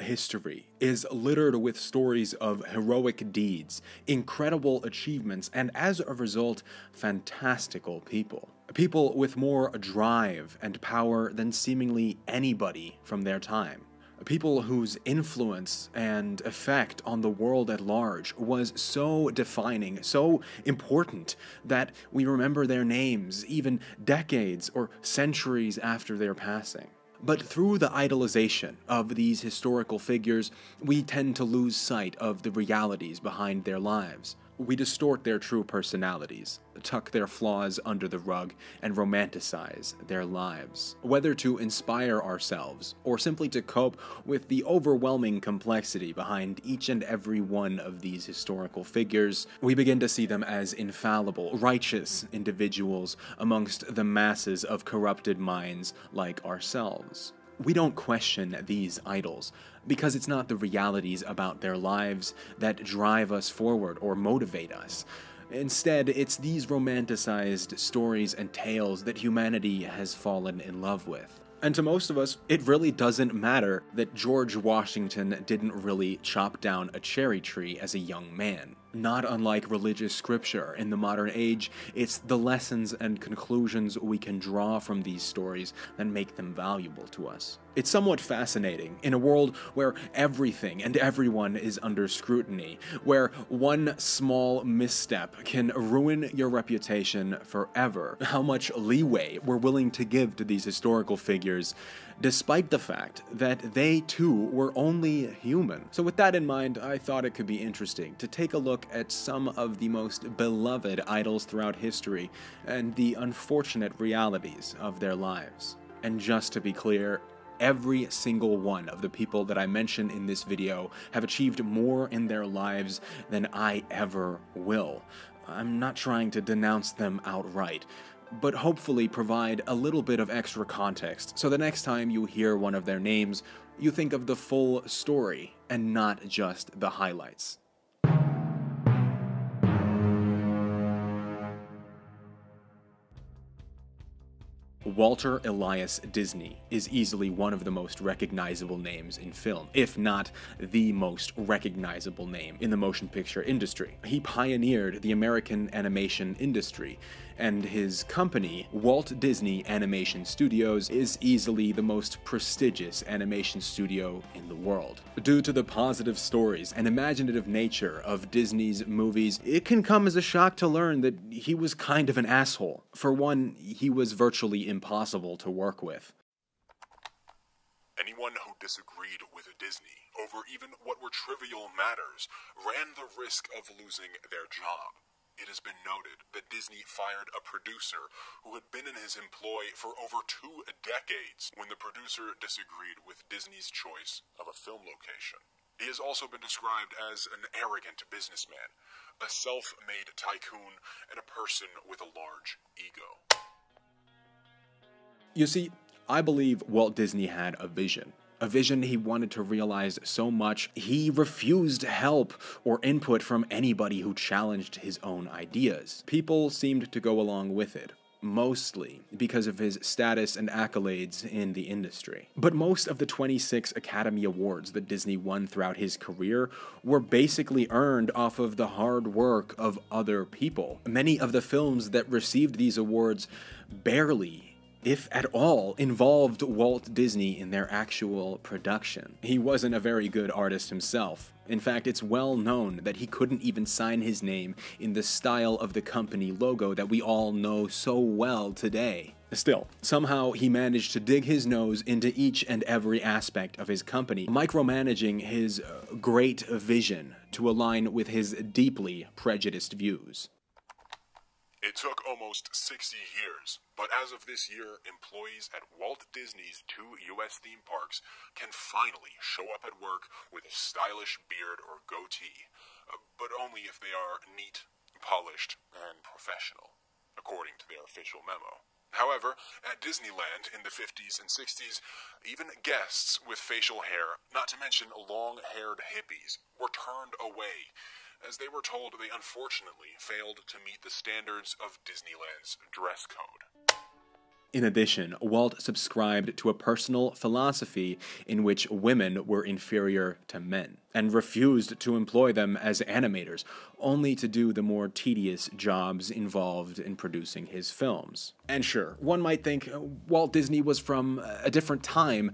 History is littered with stories of heroic deeds, incredible achievements, and as a result, fantastical people. People with more drive and power than seemingly anybody from their time. People whose influence and effect on the world at large was so defining, so important, that we remember their names even decades or centuries after their passing. But through the idolization of these historical figures, we tend to lose sight of the realities behind their lives. We distort their true personalities, tuck their flaws under the rug, and romanticize their lives, whether to inspire ourselves or simply to cope with the overwhelming complexity behind each and every one of these historical figures. We begin to see them as infallible, righteous individuals amongst the masses of corrupted minds like ourselves. We don't question these idols, because it's not the realities about their lives that drive us forward or motivate us. Instead, it's these romanticized stories and tales that humanity has fallen in love with. And to most of us, it really doesn't matter that George Washington didn't really chop down a cherry tree as a young man. Not unlike religious scripture in the modern age, it's the lessons and conclusions we can draw from these stories that make them valuable to us. It's somewhat fascinating in a world where everything and everyone is under scrutiny, where one small misstep can ruin your reputation forever, how much leeway we're willing to give to these historical figures, despite the fact that they too were only human. So with that in mind, I thought it could be interesting to take a look at some of the most beloved idols throughout history and the unfortunate realities of their lives. And just to be clear, every single one of the people that I mention in this video have achieved more in their lives than I ever will. I'm not trying to denounce them outright, but hopefully provide a little bit of extra context so the next time you hear one of their names, you think of the full story and not just the highlights. Walter Elias Disney is easily one of the most recognizable names in film, if not the most recognizable name in the motion picture industry. He pioneered the American animation industry, and his company, Walt Disney Animation Studios, is easily the most prestigious animation studio in the world. Due to the positive stories and imaginative nature of Disney's movies, it can come as a shock to learn that he was kind of an asshole. For one, he was virtually impossible to work with. Anyone who disagreed with Disney over even what were trivial matters ran the risk of losing their job. It has been noted that Disney fired a producer who had been in his employ for over 2 decades when the producer disagreed with Disney's choice of a film location. He has also been described as an arrogant businessman, a self-made tycoon, and a person with a large ego. You see, I believe Walt Disney had a vision. A vision he wanted to realize so much, he refused help or input from anybody who challenged his own ideas. People seemed to go along with it, mostly because of his status and accolades in the industry. But most of the 26 Academy Awards that Disney won throughout his career were basically earned off of the hard work of other people. Many of the films that received these awards barely, if at all, involved Walt Disney in their actual production. He wasn't a very good artist himself. In fact, it's well known that he couldn't even sign his name in the style of the company logo that we all know so well today. Still, somehow he managed to dig his nose into each and every aspect of his company, micromanaging his great vision to align with his deeply prejudiced views. It took almost 60 years, but as of this year, employees at Walt Disney's 2 U.S. theme parks can finally show up at work with a stylish beard or goatee, but only if they are neat, polished, and professional, according to their official memo. However, at Disneyland in the 50s and 60s, even guests with facial hair, not to mention long-haired hippies, were turned away, as they were told they unfortunately failed to meet the standards of Disneyland's dress code. In addition, Walt subscribed to a personal philosophy in which women were inferior to men, and refused to employ them as animators, only to do the more tedious jobs involved in producing his films. And sure, one might think Walt Disney was from a different time,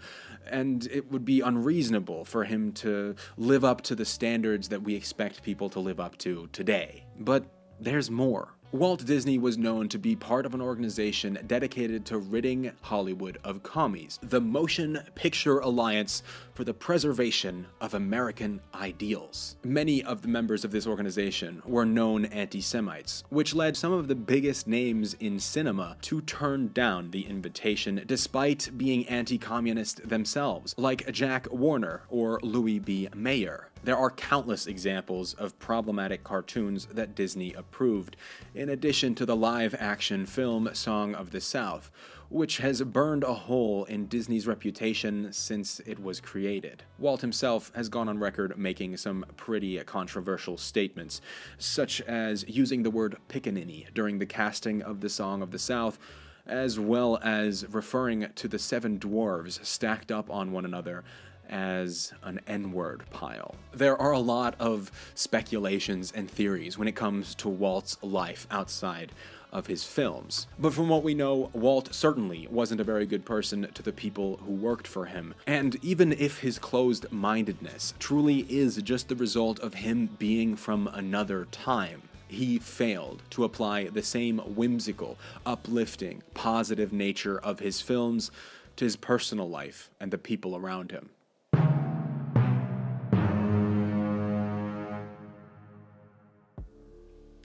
and it would be unreasonable for him to live up to the standards that we expect people to live up to today. But there's more. Walt Disney was known to be part of an organization dedicated to ridding Hollywood of commies, the Motion Picture Alliance for the Preservation of American Ideals. Many of the members of this organization were known anti-Semites, which led some of the biggest names in cinema to turn down the invitation despite being anti-communist themselves, like Jack Warner or Louis B. Mayer. There are countless examples of problematic cartoons that Disney approved, in addition to the live-action film Song of the South, which has burned a hole in Disney's reputation since it was created. Walt himself has gone on record making some pretty controversial statements, such as using the word pickaninny during the casting of the Song of the South, as well as referring to the 7 dwarves stacked up on one another as an N-word pile. There are a lot of speculations and theories when it comes to Walt's life outside of his films. But from what we know, Walt certainly wasn't a very good person to the people who worked for him. And even if his closed-mindedness truly is just the result of him being from another time, he failed to apply the same whimsical, uplifting, positive nature of his films to his personal life and the people around him.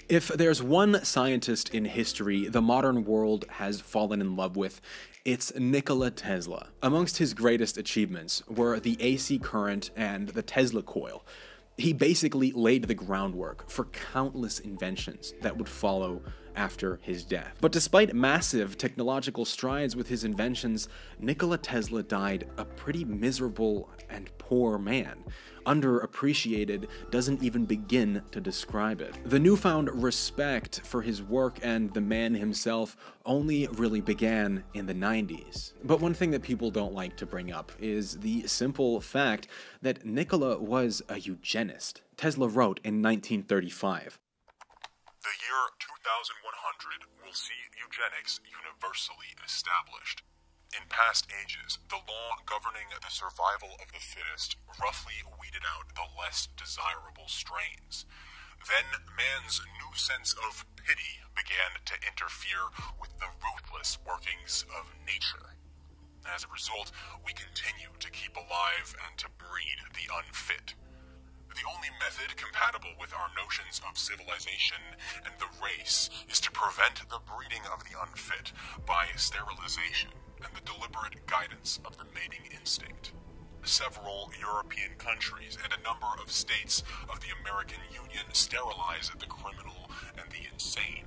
If there's one scientist in history the modern world has fallen in love with, it's Nikola Tesla. Amongst his greatest achievements were the AC current and the Tesla coil. He basically laid the groundwork for countless inventions that would follow after his death. But despite massive technological strides with his inventions, Nikola Tesla died a pretty miserable and poor man. Underappreciated doesn't even begin to describe it. The newfound respect for his work and the man himself only really began in the 90s. But one thing that people don't like to bring up is the simple fact that Nikola was a eugenist. Tesla wrote in 1935, "The year 2100 will see eugenics universally established. In past ages, the law governing the survival of the fittest roughly weeded out the less desirable strains. Then man's new sense of pity began to interfere with the ruthless workings of nature. As a result, we continue to keep alive and to breed the unfit. The only method compatible with our notions of civilization and the race is to prevent the breeding of the unfit by sterilization and the deliberate guidance of the mating instinct. Several European countries and a number of states of the American Union sterilize the criminal and the insane.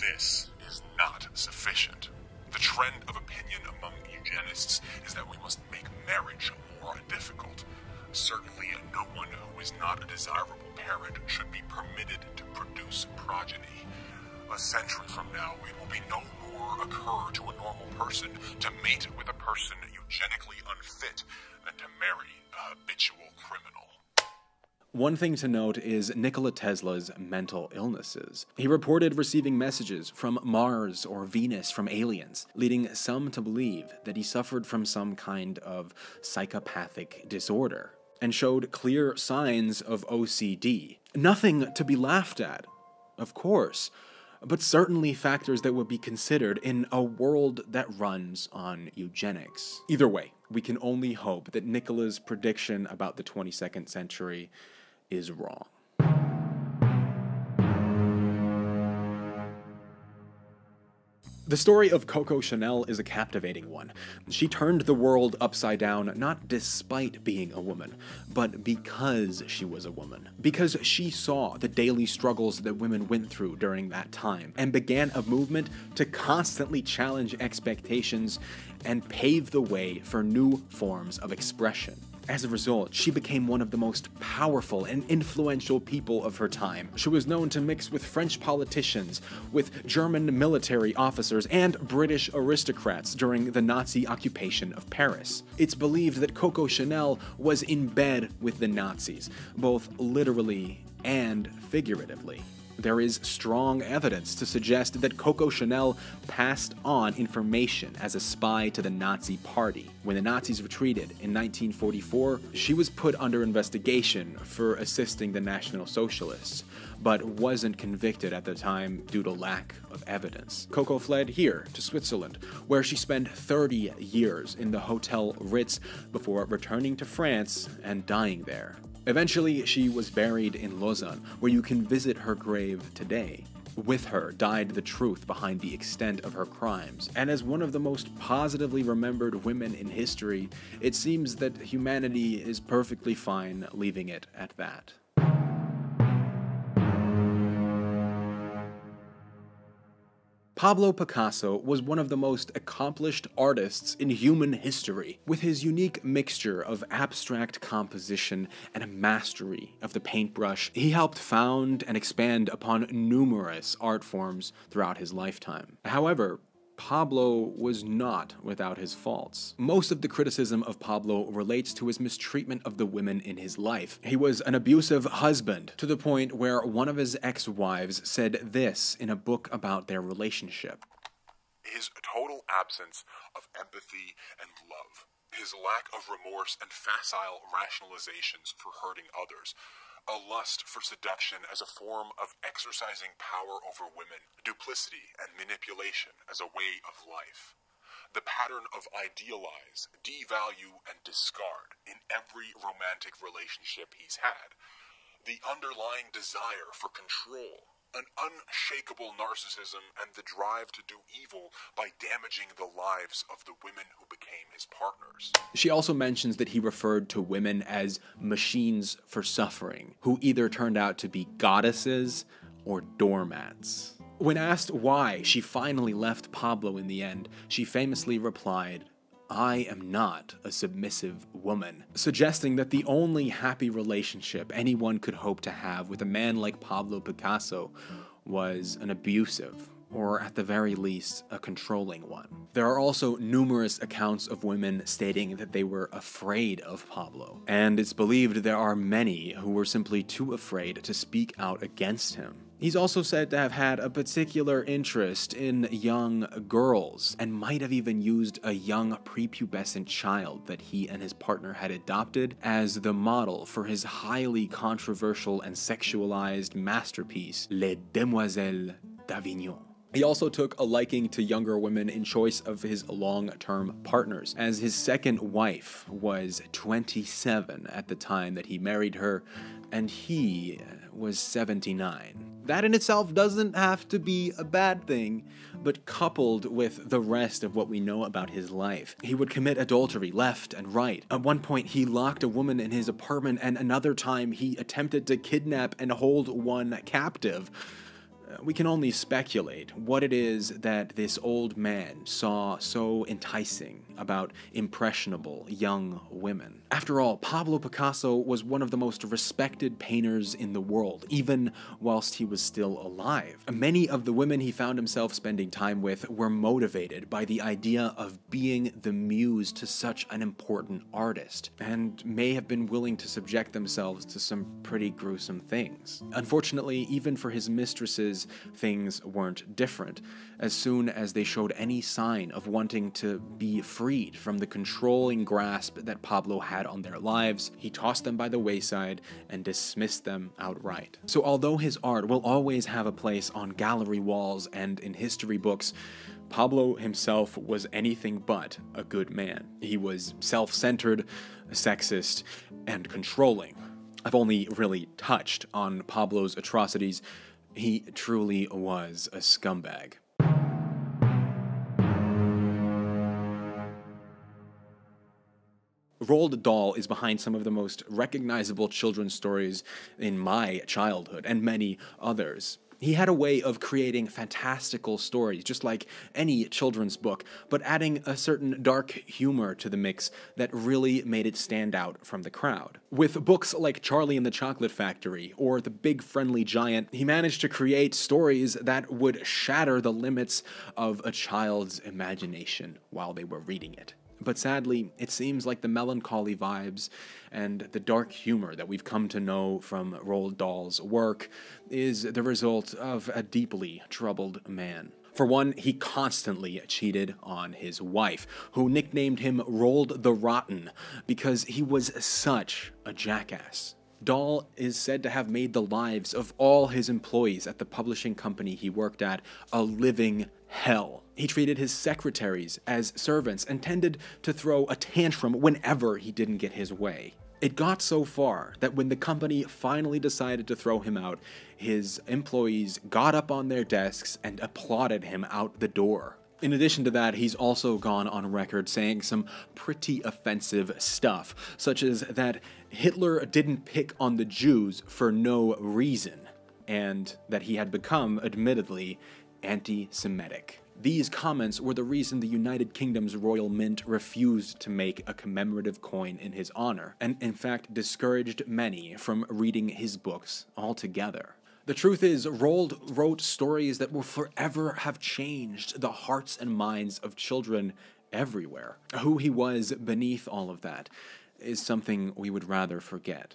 This is not sufficient. The trend of opinion among eugenists is that we must make marriage more difficult. Certainly, no one who is not a desirable parent should be permitted to produce progeny. A century from now, it will be no more occur to a normal person to mate with a person eugenically unfit than to marry a habitual criminal." One thing to note is Nikola Tesla's mental illnesses. He reported receiving messages from Mars or Venus from aliens, leading some to believe that he suffered from some kind of psychopathic disorder, and showed clear signs of OCD. Nothing to be laughed at, of course, but certainly factors that would be considered in a world that runs on eugenics. Either way, we can only hope that Nikola's prediction about the 22nd century is wrong. The story of Coco Chanel is a captivating one. She turned the world upside down, not despite being a woman, but because she was a woman. Because she saw the daily struggles that women went through during that time, and began a movement to constantly challenge expectations and pave the way for new forms of expression. As a result, she became one of the most powerful and influential people of her time. She was known to mix with French politicians, with German military officers, and British aristocrats during the Nazi occupation of Paris. It's believed that Coco Chanel was in bed with the Nazis, both literally and figuratively. There is strong evidence to suggest that Coco Chanel passed on information as a spy to the Nazi Party. When the Nazis retreated in 1944, she was put under investigation for assisting the National Socialists, but wasn't convicted at the time due to lack of evidence. Coco fled here to Switzerland, where she spent 30 years in the Hotel Ritz before returning to France and dying there. Eventually, she was buried in Lausanne, where you can visit her grave today. With her died the truth behind the extent of her crimes, and as one of the most positively remembered women in history, it seems that humanity is perfectly fine leaving it at that. Pablo Picasso was one of the most accomplished artists in human history. With his unique mixture of abstract composition and a mastery of the paintbrush, he helped found and expand upon numerous art forms throughout his lifetime. However, Pablo was not without his faults. Most of the criticism of Pablo relates to his mistreatment of the women in his life. He was an abusive husband, to the point where one of his ex-wives said this in a book about their relationship. His total absence of empathy and love, his lack of remorse and facile rationalizations for hurting others, a lust for seduction as a form of exercising power over women, duplicity and manipulation as a way of life. The pattern of idealize, devalue, and discard in every romantic relationship he's had. The underlying desire for control, an unshakable narcissism, and the drive to do evil by damaging the lives of the women who became his partners. She also mentions that he referred to women as machines for suffering, who either turned out to be goddesses or doormats. When asked why she finally left Pablo in the end, she famously replied, "I am not a submissive woman," suggesting that the only happy relationship anyone could hope to have with a man like Pablo Picasso was an abusive, or at the very least, a controlling one. There are also numerous accounts of women stating that they were afraid of Pablo, and it's believed there are many who were simply too afraid to speak out against him. He's also said to have had a particular interest in young girls, and might have even used a young prepubescent child that he and his partner had adopted as the model for his highly controversial and sexualized masterpiece, Les Demoiselles d'Avignon. He also took a liking to younger women in choice of his long-term partners, as his second wife was 27 at the time that he married her, and he was 79. That in itself doesn't have to be a bad thing, but coupled with the rest of what we know about his life, he would commit adultery left and right. At one point, he locked a woman in his apartment, and another time he attempted to kidnap and hold one captive. We can only speculate what it is that this old man saw so enticing about impressionable young women. After all, Pablo Picasso was one of the most respected painters in the world, even whilst he was still alive. Many of the women he found himself spending time with were motivated by the idea of being the muse to such an important artist, and may have been willing to subject themselves to some pretty gruesome things. Unfortunately, even for his mistresses, things weren't different. As soon as they showed any sign of wanting to be freed from the controlling grasp that Pablo had on their lives, he tossed them by the wayside and dismissed them outright. So although his art will always have a place on gallery walls and in history books, Pablo himself was anything but a good man. He was self-centered, sexist, and controlling. I've only really touched on Pablo's atrocities. He truly was a scumbag. Roald Dahl is behind some of the most recognizable children's stories in my childhood, and many others. He had a way of creating fantastical stories, just like any children's book, but adding a certain dark humor to the mix that really made it stand out from the crowd. With books like Charlie and the Chocolate Factory or The Big Friendly Giant, he managed to create stories that would shatter the limits of a child's imagination while they were reading it. But sadly, it seems like the melancholy vibes and the dark humor that we've come to know from Roald Dahl's work is the result of a deeply troubled man. For one, he constantly cheated on his wife, who nicknamed him Roald the Rotten because he was such a jackass. Dahl is said to have made the lives of all his employees at the publishing company he worked at a living hell. He treated his secretaries as servants and tended to throw a tantrum whenever he didn't get his way. It got so far that when the company finally decided to throw him out, his employees got up on their desks and applauded him out the door. In addition to that, he's also gone on record saying some pretty offensive stuff, such as that Hitler didn't pick on the Jews for no reason, and that he had become, admittedly, anti-Semitic. These comments were the reason the United Kingdom's Royal Mint refused to make a commemorative coin in his honor, and in fact discouraged many from reading his books altogether. The truth is, Roald wrote stories that will forever have changed the hearts and minds of children everywhere. Who he was beneath all of that is something we would rather forget.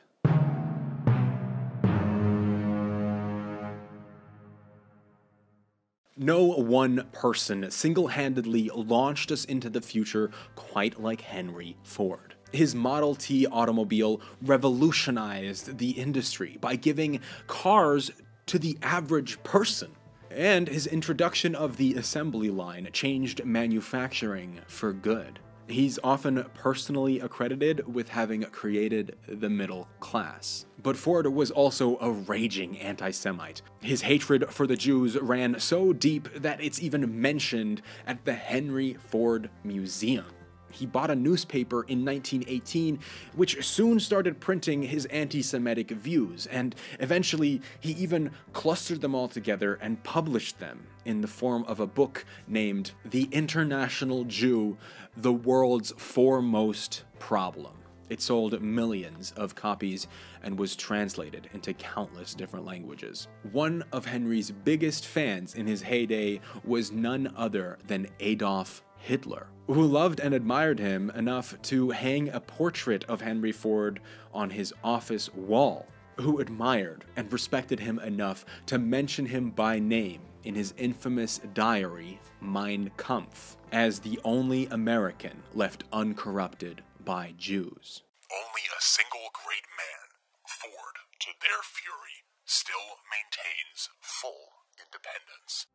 No one person single-handedly launched us into the future quite like Henry Ford. His Model T automobile revolutionized the industry by giving cars to the average person, and his introduction of the assembly line changed manufacturing for good. He's often personally accredited with having created the middle class. But Ford was also a raging anti-Semite. His hatred for the Jews ran so deep that it's even mentioned at the Henry Ford Museum. He bought a newspaper in 1918, which soon started printing his anti-Semitic views, and eventually he even clustered them all together and published them in the form of a book named The International Jew, the World's Foremost Problem. It sold millions of copies and was translated into countless different languages. One of Henry's biggest fans in his heyday was none other than Adolf Hitler, who loved and admired him enough to hang a portrait of Henry Ford on his office wall, who admired and respected him enough to mention him by name in his infamous diary, Mein Kampf, as the only American left uncorrupted by Jews. Only a single great man, Ford, to their fury, still maintains full independence.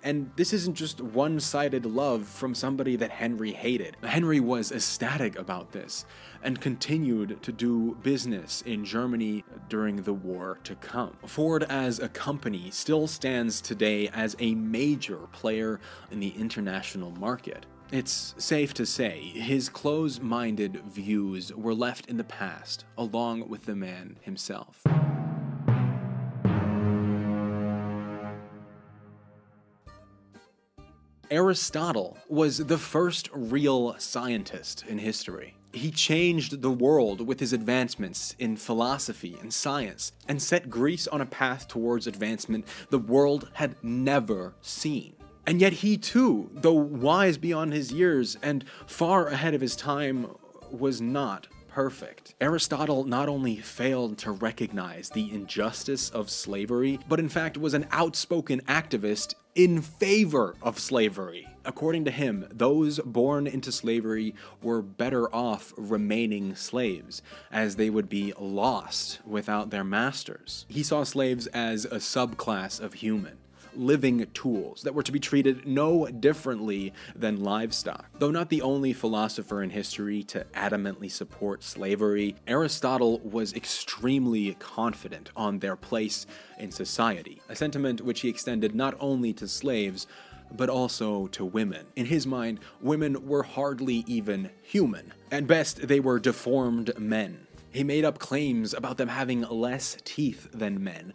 And this isn't just one-sided love from somebody that Henry hated. Henry was ecstatic about this and continued to do business in Germany during the war to come. Ford as a company still stands today as a major player in the international market. It's safe to say his close-minded views were left in the past, along with the man himself. Aristotle was the first real scientist in history. He changed the world with his advancements in philosophy and science, and set Greece on a path towards advancement the world had never seen. And yet he too, though wise beyond his years and far ahead of his time, was not perfect. Aristotle not only failed to recognize the injustice of slavery, but in fact was an outspoken activist in favor of slavery. According to him, those born into slavery were better off remaining slaves, as they would be lost without their masters. He saw slaves as a subclass of human, living tools that were to be treated no differently than livestock. Though not the only philosopher in history to adamantly support slavery, Aristotle was extremely confident on their place in society, a sentiment which he extended not only to slaves, but also to women. In his mind, women were hardly even human. At best, they were deformed men. He made up claims about them having less teeth than men,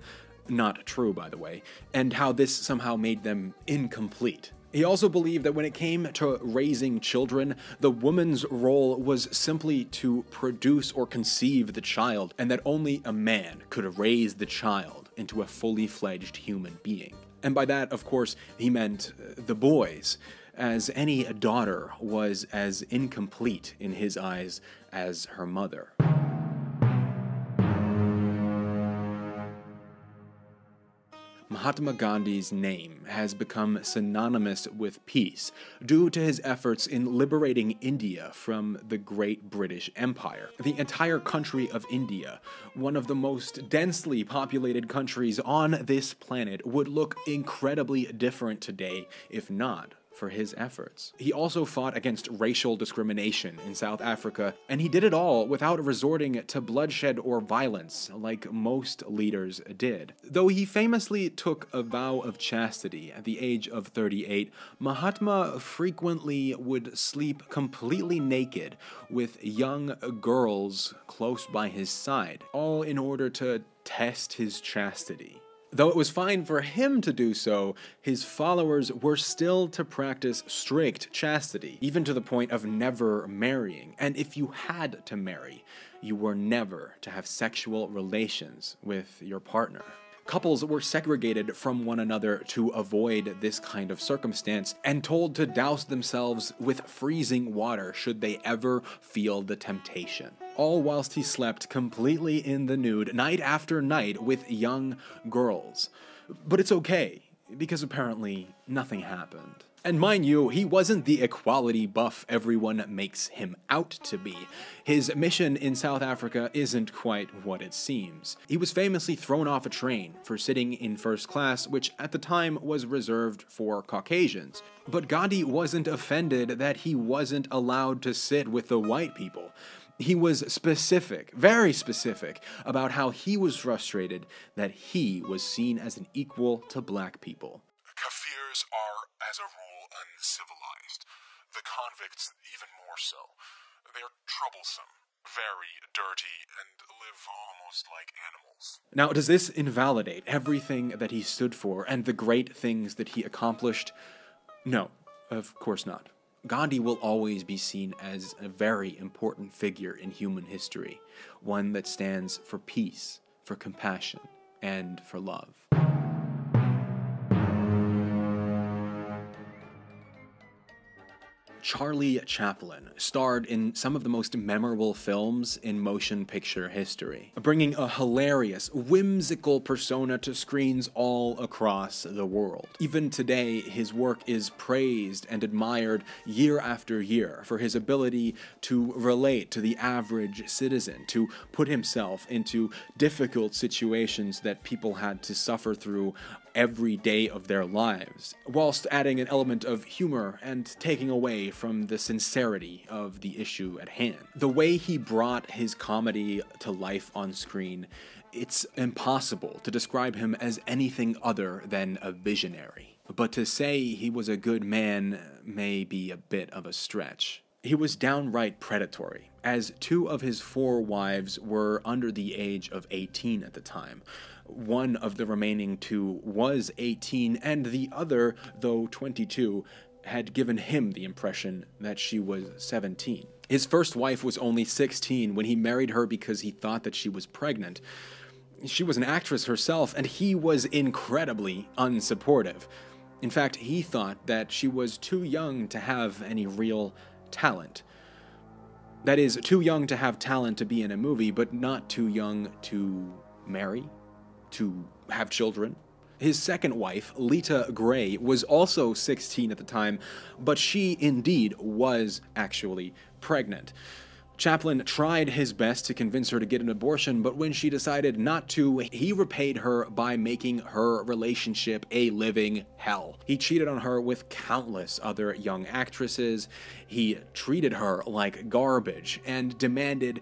not true by the way, and how this somehow made them incomplete. He also believed that when it came to raising children, the woman's role was simply to produce or conceive the child, and that only a man could raise the child into a fully fledged human being. And by that, of course, he meant the boys, as any daughter was as incomplete in his eyes as her mother. Mahatma Gandhi's name has become synonymous with peace due to his efforts in liberating India from the Great British Empire. The entire country of India, one of the most densely populated countries on this planet, would look incredibly different today if not for his efforts. He also fought against racial discrimination in South Africa, and he did it all without resorting to bloodshed or violence like most leaders did. Though he famously took a vow of chastity at the age of 38, Mahatma frequently would sleep completely naked with young girls close by his side, all in order to test his chastity. Though it was fine for him to do so, his followers were still to practice strict chastity, even to the point of never marrying. And if you had to marry, you were never to have sexual relations with your partner. Couples were segregated from one another to avoid this kind of circumstance, and told to douse themselves with freezing water should they ever feel the temptation. All whilst he slept completely in the nude, night after night, with young girls. But it's okay, because apparently nothing happened. And mind you, he wasn't the equality buff everyone makes him out to be. His mission in South Africa isn't quite what it seems. He was famously thrown off a train for sitting in first class, which at the time was reserved for Caucasians. But Gandhi wasn't offended that he wasn't allowed to sit with the white people. He was specific, very specific, about how he was frustrated that he was seen as an equal to black people. Kafirs are, as a rule, uncivilized. The convicts even more so. They're troublesome, very dirty, and live almost like animals. Now, does this invalidate everything that he stood for and the great things that he accomplished? No, of course not. Gandhi will always be seen as a very important figure in human history, one that stands for peace, for compassion, and for love. Charlie Chaplin starred in some of the most memorable films in motion picture history, bringing a hilarious, whimsical persona to screens all across the world. Even today, his work is praised and admired year after year for his ability to relate to the average citizen, to put himself into difficult situations that people had to suffer through every day of their lives, whilst adding an element of humor and taking away from the sincerity of the issue at hand. The way he brought his comedy to life on screen, it's impossible to describe him as anything other than a visionary. But to say he was a good man may be a bit of a stretch. He was downright predatory, as 2 of his 4 wives were under the age of 18 at the time. One of the remaining 2 was 18, and the other, though 22, had given him the impression that she was 17. His first wife was only 16 when he married her because he thought that she was pregnant. She was an actress herself, and he was incredibly unsupportive. In fact, he thought that she was too young to have any real talent. That is, too young to have talent to be in a movie, but not too young to marry, to have children. His second wife, Lita Gray, was also 16 at the time, but she indeed was actually pregnant. Chaplin tried his best to convince her to get an abortion, but when she decided not to, he repaid her by making her relationship a living hell. He cheated on her with countless other young actresses, he treated her like garbage, and demanded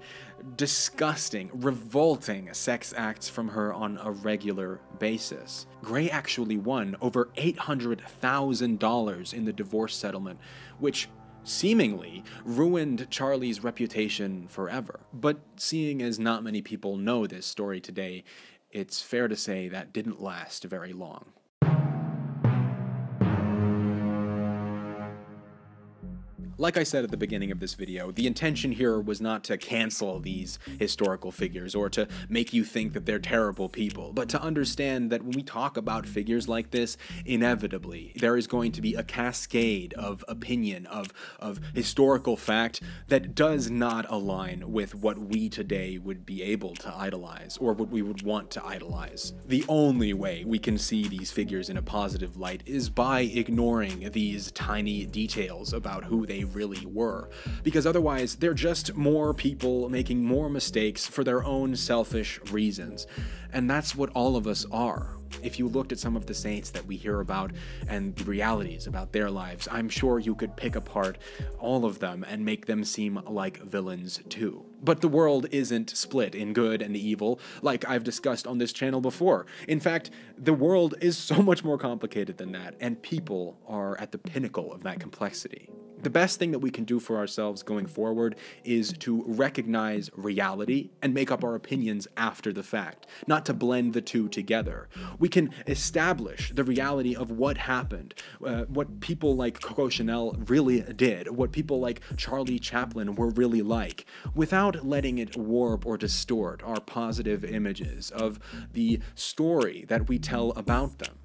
disgusting, revolting sex acts from her on a regular basis. Gray actually won over $800,000 in the divorce settlement, which seemingly ruined Charlie's reputation forever. But seeing as not many people know this story today, it's fair to say that didn't last very long. Like I said at the beginning of this video, the intention here was not to cancel these historical figures or to make you think that they're terrible people, but to understand that when we talk about figures like this, inevitably there is going to be a cascade of opinion, of historical fact that does not align with what we today would be able to idolize or what we would want to idolize. The only way we can see these figures in a positive light is by ignoring these tiny details about who they really were, because otherwise they're just more people making more mistakes for their own selfish reasons. And that's what all of us are. If you looked at some of the saints that we hear about and the realities about their lives, I'm sure you could pick apart all of them and make them seem like villains too. But the world isn't split in good and evil, like I've discussed on this channel before. In fact, the world is so much more complicated than that, and people are at the pinnacle of that complexity. The best thing that we can do for ourselves going forward is to recognize reality and make up our opinions after the fact, not to blend the two together. We can establish the reality of what happened, what people like Coco Chanel really did, what people like Charlie Chaplin were really like, without letting it warp or distort our positive images of the story that we tell about them.